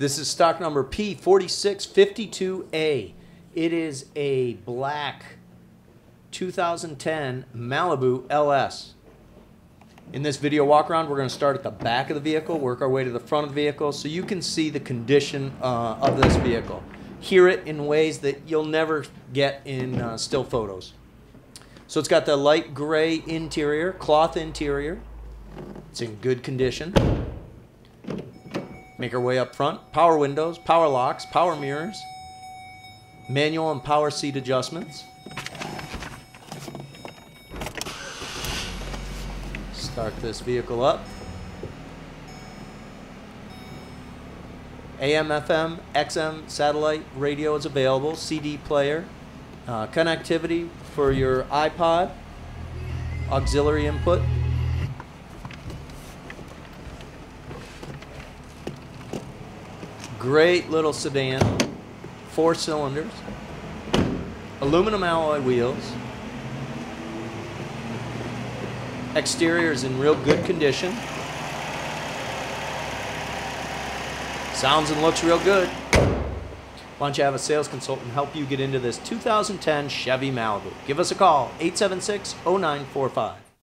This is stock number P4652A. It is a black 2010 Malibu LS. In this video walk around, we're going to start at the back of the vehicle, work our way to the front of the vehicle so you can see the condition of this vehicle. Hear it in ways that you'll never get in still photos. So it's got the light gray interior, cloth interior. It's in good condition. Make our way up front. Power windows, power locks, power mirrors, manual and power seat adjustments. Start this vehicle up. AM, FM, XM, satellite radio is available, CD player, connectivity for your iPod, auxiliary input. Great little sedan, 4 cylinders, aluminum alloy wheels. Exterior is in real good condition. Sounds and looks real good. Why don't you have a sales consultant help you get into this 2010 Chevy Malibu? Give us a call, 876-0945.